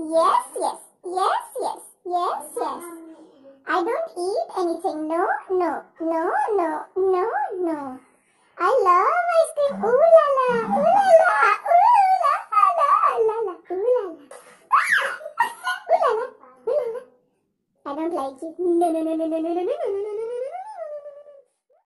Yes. I don't eat anything. No. I love ice cream. Ooh la la, ooh la la, ooh la la la la, ooh la la, ooh la la, ooh la la. I don't like it. No.